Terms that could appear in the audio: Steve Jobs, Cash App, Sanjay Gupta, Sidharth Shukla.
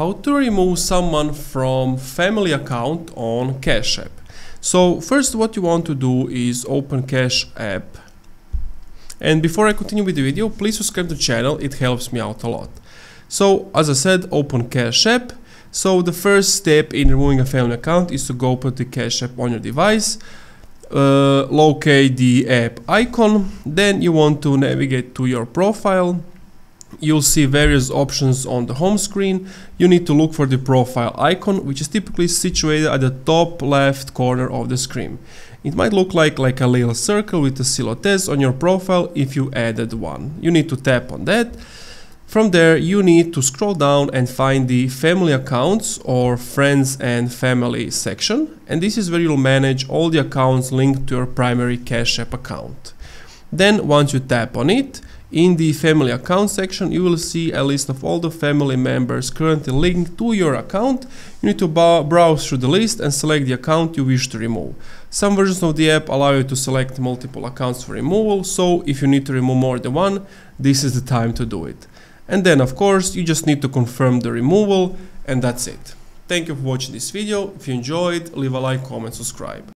How to remove someone from family account on Cash App. So first what you want to do is open Cash App. And before I continue with the video, please subscribe to the channel, it helps me out a lot. So as I said, open Cash App. So the first step in removing a family account is to go open the Cash App on your device, locate the app icon, then you want to navigate to your profile. You'll see various options on the home screen. You need to look for the profile icon, which is typically situated at the top left corner of the screen. It might look like a little circle with a silhouette on your profile if you added one. You need to tap on that. From there, you need to scroll down and find the family accounts or friends and family section. And this is where you'll manage all the accounts linked to your primary Cash App account. Then once you tap on it, in the family account section, you will see a list of all the family members currently linked to your account. You need to browse through the list and select the account you wish to remove. Some versions of the app allow you to select multiple accounts for removal, so if you need to remove more than one, this is the time to do it. And then, of course, you just need to confirm the removal, and that's it. Thank you for watching this video. If you enjoyed, leave a like, comment, subscribe.